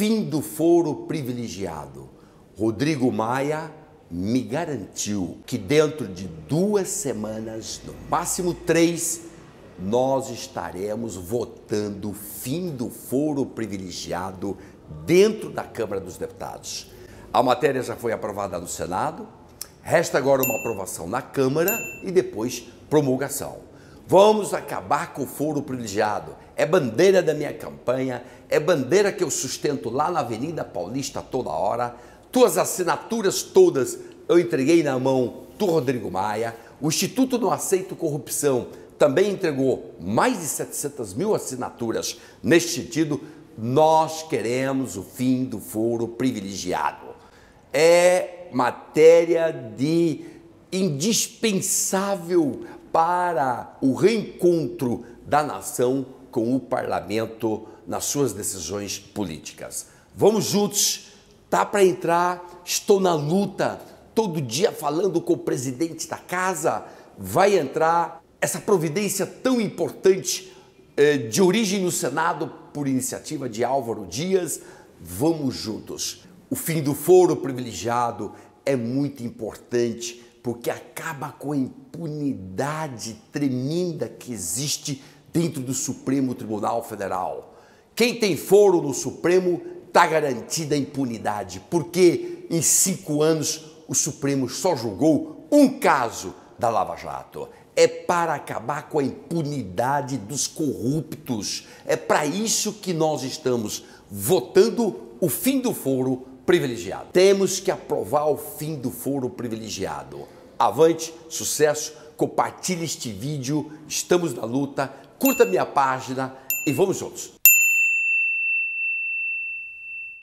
fim do foro privilegiado. Rodrigo Maia me garantiu que dentro de 2 semanas, no máximo 3, nós estaremos votando o fim do foro privilegiado dentro da Câmara dos Deputados. A matéria já foi aprovada no Senado, resta agora uma aprovação na Câmara e depois promulgação. Vamos acabar com o foro privilegiado. É bandeira da minha campanha, é bandeira que eu sustento lá na Avenida Paulista toda hora. Tuas assinaturas todas eu entreguei na mão do Rodrigo Maia. O Instituto do Não Aceito Corrupção também entregou mais de 700.000 assinaturas neste sentido. Nós queremos o fim do foro privilegiado. É matéria de indispensável para o reencontro da nação com o parlamento nas suas decisões políticas. Vamos juntos, tá para entrar, estou na luta, todo dia falando com o presidente da casa, vai entrar essa providência tão importante de origem no Senado por iniciativa de Álvaro Dias. Vamos juntos. O fim do foro privilegiado é muito importante porque acaba com a impunidade tremenda que existe dentro do Supremo Tribunal Federal. Quem tem foro no Supremo está garantida a impunidade, porque em 5 anos o Supremo só julgou um caso da Lava Jato. É para acabar com a impunidade dos corruptos. É para isso que nós estamos votando o fim do foro privilegiado. Temos que aprovar o fim do foro privilegiado. Avante, sucesso, compartilhe este vídeo, estamos na luta, curta minha página e vamos juntos.